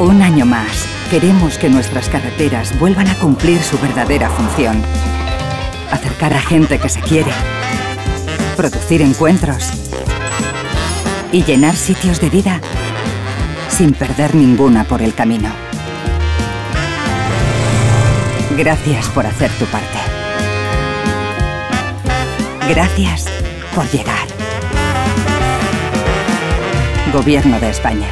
Un año más, queremos que nuestras carreteras vuelvan a cumplir su verdadera función. Acercar a gente que se quiere, producir encuentros y llenar sitios de vida sin perder ninguna por el camino. Gracias por hacer tu parte. Gracias por llegar. Gobierno de España.